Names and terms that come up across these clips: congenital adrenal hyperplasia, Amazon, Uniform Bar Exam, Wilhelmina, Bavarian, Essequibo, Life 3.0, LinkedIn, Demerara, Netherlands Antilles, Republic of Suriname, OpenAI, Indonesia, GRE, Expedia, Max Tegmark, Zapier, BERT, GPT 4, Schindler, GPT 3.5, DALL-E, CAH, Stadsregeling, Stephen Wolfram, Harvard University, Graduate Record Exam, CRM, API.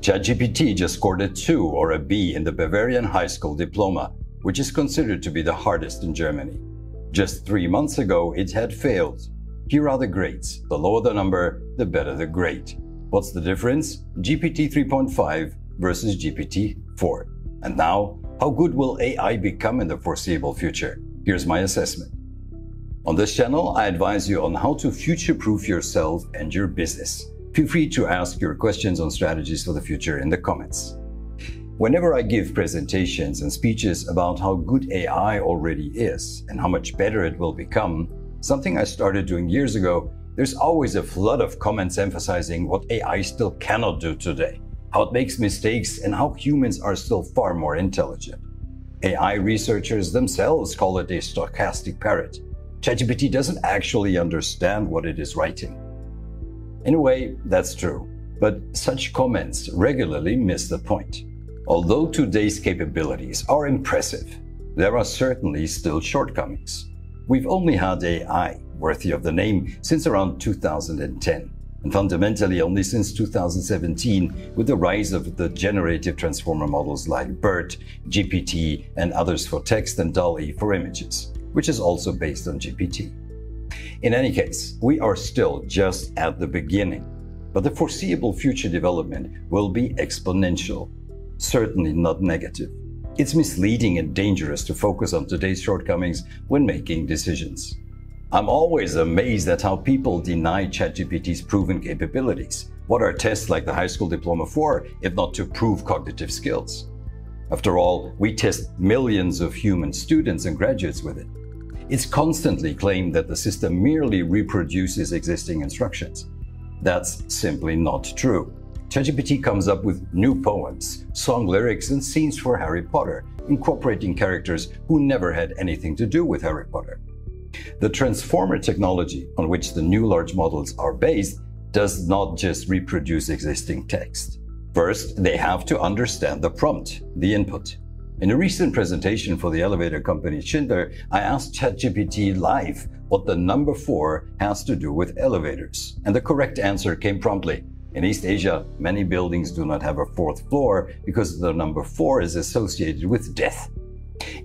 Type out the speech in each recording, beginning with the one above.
ChatGPT just scored a 2 or a B in the Bavarian high school diploma, which is considered to be the hardest in Germany. Just 3 months ago, it had failed. Here are the grades. The lower the number, the better the grade. What's the difference? GPT 3.5 versus GPT 4. And now, how good will AI become in the foreseeable future? Here's my assessment. On this channel, I advise you on how to future-proof yourself and your business. Feel free to ask your questions on strategies for the future in the comments. Whenever I give presentations and speeches about how good AI already is and how much better it will become, something I started doing years ago, there's always a flood of comments emphasizing what AI still cannot do today, how it makes mistakes, and how humans are still far more intelligent. AI researchers themselves call it a stochastic parrot. ChatGPT doesn't actually understand what it is writing. In a way, that's true, but such comments regularly miss the point. Although today's capabilities are impressive, there are certainly still shortcomings. We've only had AI, worthy of the name, since around 2010, and fundamentally only since 2017 with the rise of the generative transformer models like BERT, GPT, and others for text, and DALL-E for images, which is also based on GPT. In any case, we are still just at the beginning, but the foreseeable future development will be exponential, certainly not negative. It's misleading and dangerous to focus on today's shortcomings when making decisions. I'm always amazed at how people deny ChatGPT's proven capabilities. What are tests like the high school diploma for, if not to prove cognitive skills? After all, we test millions of human students and graduates with it. It's constantly claimed that the system merely reproduces existing instructions. That's simply not true. ChatGPT comes up with new poems, song lyrics, and scenes for Harry Potter, incorporating characters who never had anything to do with Harry Potter. The transformer technology on which the new large models are based does not just reproduce existing text. First, they have to understand the prompt, the input. In a recent presentation for the elevator company Schindler, I asked ChatGPT live what the number 4 has to do with elevators. And the correct answer came promptly. In East Asia, many buildings do not have a 4th floor because the number 4 is associated with death.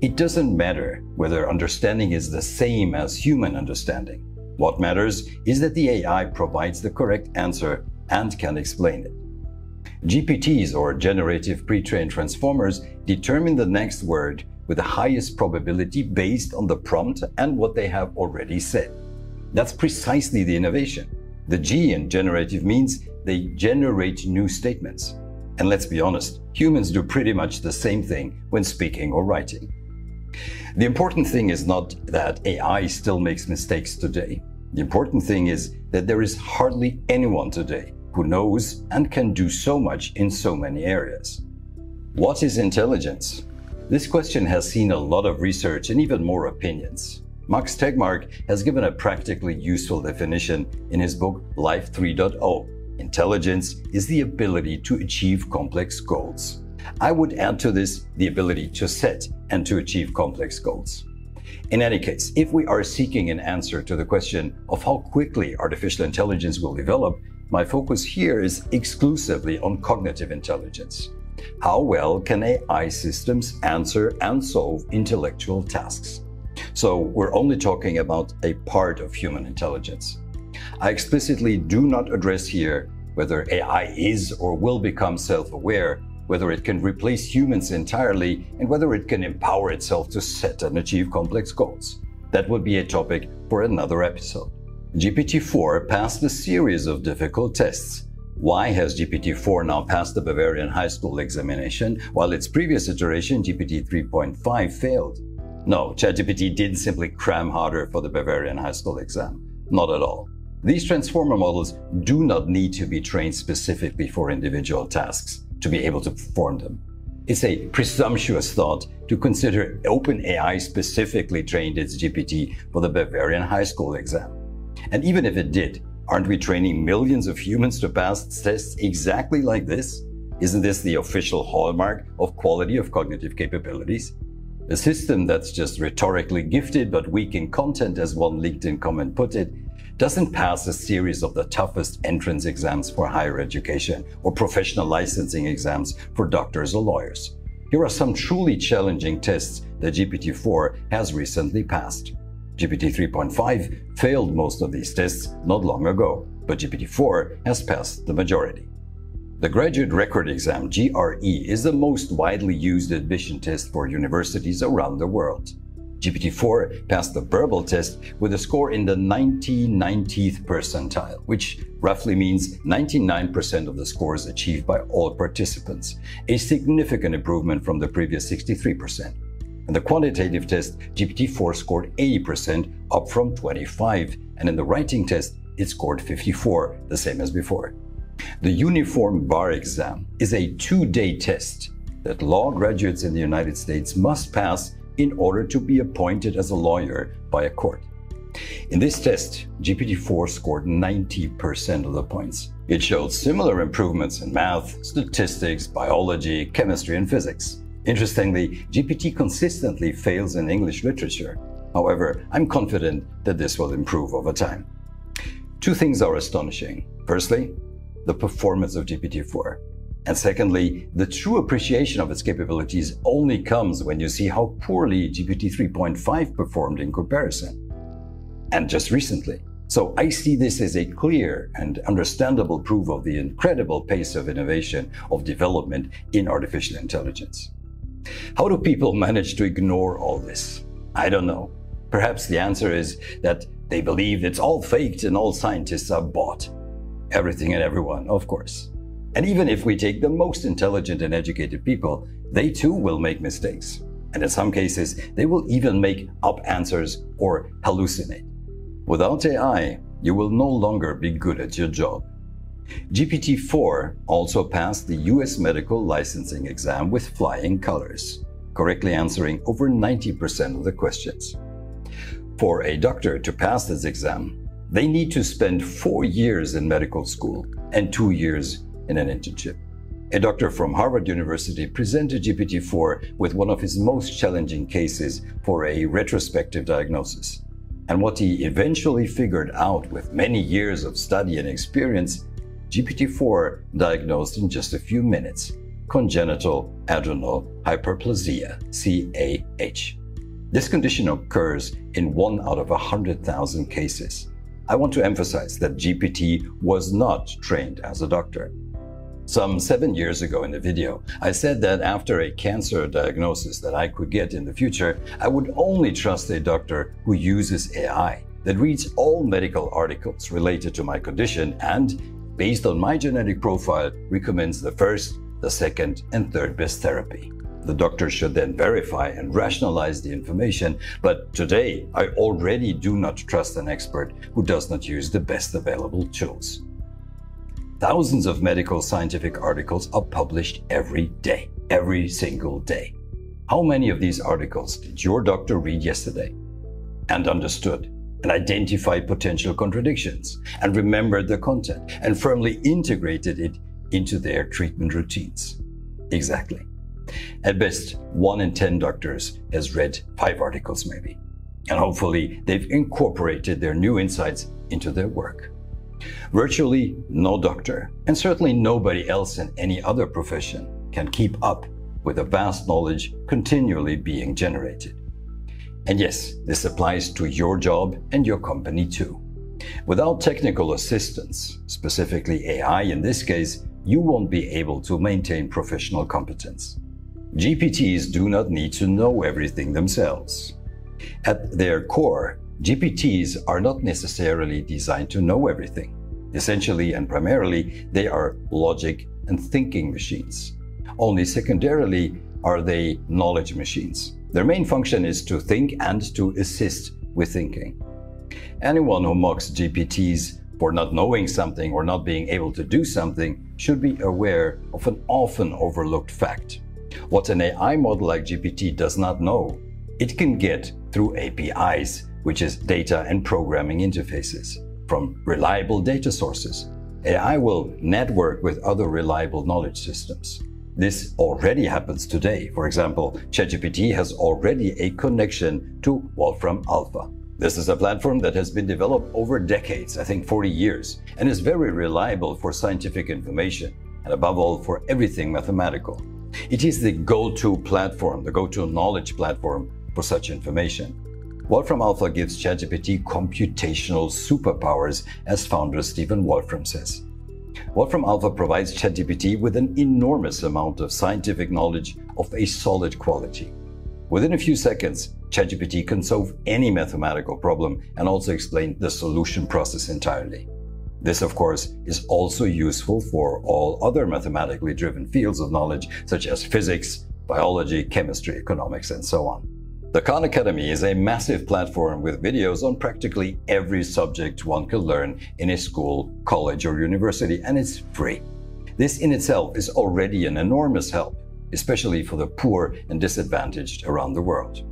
It doesn't matter whether understanding is the same as human understanding. What matters is that the AI provides the correct answer and can explain it. GPTs, or generative pre-trained transformers, determine the next word with the highest probability based on the prompt and what they have already said. That's precisely the innovation. The G in generative means they generate new statements. And let's be honest, humans do pretty much the same thing when speaking or writing. The important thing is not that AI still makes mistakes today. The important thing is that there is hardly anyone today who knows and can do so much in so many areas. What is intelligence? This question has seen a lot of research and even more opinions. Max Tegmark has given a practically useful definition in his book Life 3.0. Intelligence is the ability to achieve complex goals. I would add to this the ability to set and to achieve complex goals. In any case, if we are seeking an answer to the question of how quickly artificial intelligence will develop, my focus here is exclusively on cognitive intelligence. How well can AI systems answer and solve intellectual tasks? So we're only talking about a part of human intelligence. I explicitly do not address here whether AI is or will become self-aware, whether it can replace humans entirely, and whether it can empower itself to set and achieve complex goals. That would be a topic for another episode. GPT-4 passed a series of difficult tests. Why has GPT-4 now passed the Bavarian high school examination, while its previous iteration, GPT 3.5, failed? No, ChatGPT didn't simply cram harder for the Bavarian high school exam. Not at all. These transformer models do not need to be trained specifically for individual tasks to be able to perform them. It's a presumptuous thought to consider OpenAI specifically trained its GPT for the Bavarian high school exam. And even if it did, aren't we training millions of humans to pass tests exactly like this? Isn't this the official hallmark of quality of cognitive capabilities? A system that's just rhetorically gifted but weak in content, as one LinkedIn comment put it, doesn't pass a series of the toughest entrance exams for higher education or professional licensing exams for doctors or lawyers. Here are some truly challenging tests that GPT-4 has recently passed. GPT 3.5 failed most of these tests not long ago, but GPT-4 has passed the majority. The Graduate Record Exam (GRE) is the most widely used admission test for universities around the world. GPT-4 passed the verbal test with a score in the 90/90th percentile, which roughly means 99% of the scores achieved by all participants, a significant improvement from the previous 63%. In the quantitative test, GPT-4 scored 80%, up from 25%, and in the writing test, it scored 54%, the same as before. The Uniform Bar Exam is a two-day test that law graduates in the United States must pass in order to be appointed as a lawyer by a court. In this test, GPT-4 scored 90% of the points. It showed similar improvements in math, statistics, biology, chemistry, and physics. Interestingly, GPT consistently fails in English literature. However, I'm confident that this will improve over time. Two things are astonishing. Firstly, the performance of GPT-4. And secondly, the true appreciation of its capabilities only comes when you see how poorly GPT 3.5 performed in comparison. And just recently. So I see this as a clear and understandable proof of the incredible pace of innovation, of development in artificial intelligence. How do people manage to ignore all this? I don't know. Perhaps the answer is that they believe it's all faked and all scientists are bought. Everything and everyone, of course. And even if we take the most intelligent and educated people, they too will make mistakes. And in some cases, they will even make up answers or hallucinate. Without AI, you will no longer be good at your job. GPT-4 also passed the US medical licensing exam with flying colors, correctly answering over 90% of the questions. For a doctor to pass this exam, they need to spend 4 years in medical school and 2 years in an internship. A doctor from Harvard University presented GPT-4 with one of his most challenging cases for a retrospective diagnosis. And what he eventually figured out with many years of study and experience, GPT-4 diagnosed in just a few minutes: congenital adrenal hyperplasia, CAH. This condition occurs in 1 out of 100,000 cases. I want to emphasize that GPT was not trained as a doctor. Some 7 years ago in the video, I said that after a cancer diagnosis that I could get in the future, I would only trust a doctor who uses AI that reads all medical articles related to my condition and, based on my genetic profile, recommends the first, the second, and third best therapy. The doctor should then verify and rationalize the information, but today I already do not trust an expert who does not use the best available tools. Thousands of medical scientific articles are published every day, every single day. How many of these articles did your doctor read yesterday and understood and identified potential contradictions and remembered the content and firmly integrated it into their treatment routines? Exactly. At best, 1 in 10 doctors has read 5 articles maybe, and hopefully they've incorporated their new insights into their work. Virtually no doctor, and certainly nobody else in any other profession, can keep up with the vast knowledge continually being generated. And yes, this applies to your job and your company too. Without technical assistance, specifically AI in this case, you won't be able to maintain professional competence. GPTs do not need to know everything themselves. At their core, GPTs are not necessarily designed to know everything. Essentially and primarily, they are logic and thinking machines. Only secondarily are they knowledge machines. Their main function is to think and to assist with thinking. Anyone who mocks GPTs for not knowing something or not being able to do something should be aware of an often overlooked fact. What an AI model like GPT does not know, it can get through APIs, which is data and programming interfaces, from reliable data sources. AI will network with other reliable knowledge systems. This already happens today. For example, ChatGPT has already a connection to Wolfram Alpha. This is a platform that has been developed over decades, I think 40 years, and is very reliable for scientific information and above all for everything mathematical. It is the go-to platform, the go-to knowledge platform for such information. Wolfram Alpha gives ChatGPT computational superpowers, as founder Stephen Wolfram says. Wolfram Alpha provides ChatGPT with an enormous amount of scientific knowledge of a solid quality. Within a few seconds, ChatGPT can solve any mathematical problem and also explain the solution process entirely. This, of course, is also useful for all other mathematically driven fields of knowledge, such as physics, biology, chemistry, economics, and so on. The Khan Academy is a massive platform with videos on practically every subject one could learn in a school, college, or university, and it's free. This in itself is already an enormous help, especially for the poor and disadvantaged around the world.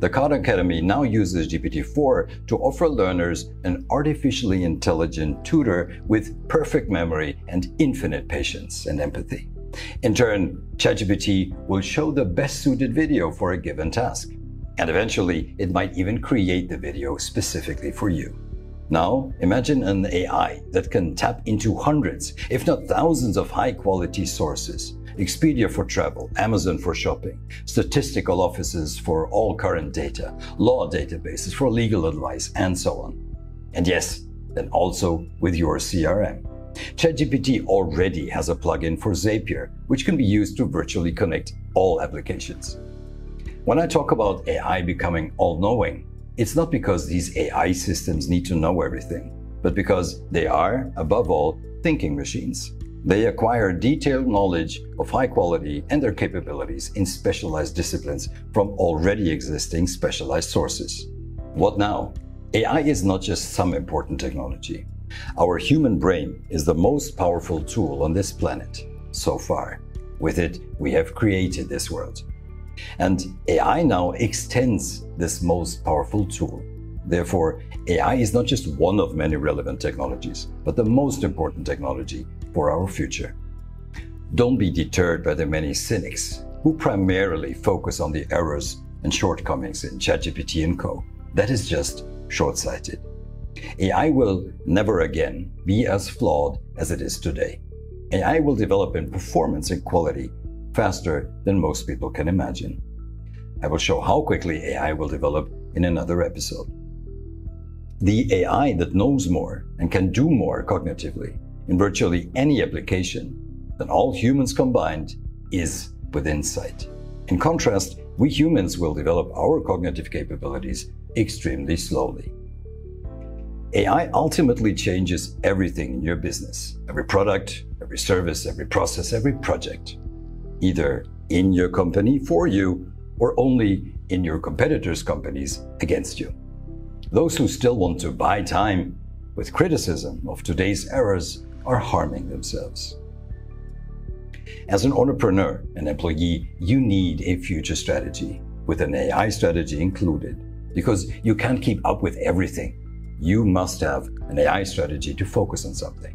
The Khan Academy now uses GPT-4 to offer learners an artificially intelligent tutor with perfect memory and infinite patience and empathy. In turn, ChatGPT will show the best suited video for a given task. And eventually, it might even create the video specifically for you. Now, imagine an AI that can tap into hundreds, if not thousands of high-quality sources. Expedia for travel, Amazon for shopping, statistical offices for all current data, law databases for legal advice, and so on. And yes, then also with your CRM. ChatGPT already has a plugin for Zapier, which can be used to virtually connect all applications. When I talk about AI becoming all-knowing, it's not because these AI systems need to know everything, but because they are, above all, thinking machines. They acquire detailed knowledge of high quality and their capabilities in specialized disciplines from already existing specialized sources. What now? AI is not just some important technology. Our human brain is the most powerful tool on this planet so far. With it, we have created this world. And AI now extends this most powerful tool. Therefore, AI is not just one of many relevant technologies, but the most important technology for our future. Don't be deterred by the many cynics who primarily focus on the errors and shortcomings in ChatGPT and co. That is just short-sighted. AI will never again be as flawed as it is today. AI will develop in performance and quality faster than most people can imagine. I will show how quickly AI will develop in another episode. The AI that knows more and can do more cognitively in virtually any application than all humans combined is within sight. In contrast, we humans will develop our cognitive capabilities extremely slowly. AI ultimately changes everything in your business, every product, every service, every process, every project, either in your company for you or only in your competitors' companies against you. Those who still want to buy time with criticism of today's errors are harming themselves. As an entrepreneur and employee, you need a future strategy, with an AI strategy included, because you can't keep up with everything. You must have an AI strategy to focus on something.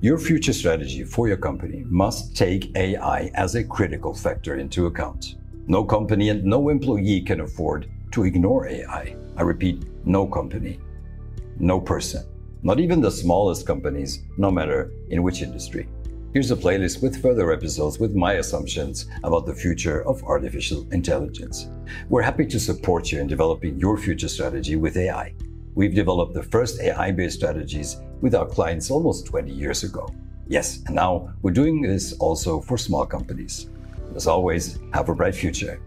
Your future strategy for your company must take AI as a critical factor into account. No company and no employee can afford to ignore AI. I repeat, no company, no person, not even the smallest companies, no matter in which industry. Here's a playlist with further episodes with my assumptions about the future of artificial intelligence. We're happy to support you in developing your future strategy with AI. We've developed the first AI-based strategies with our clients almost 20 years ago. Yes, and now we're doing this also for small companies. As always, have a bright future.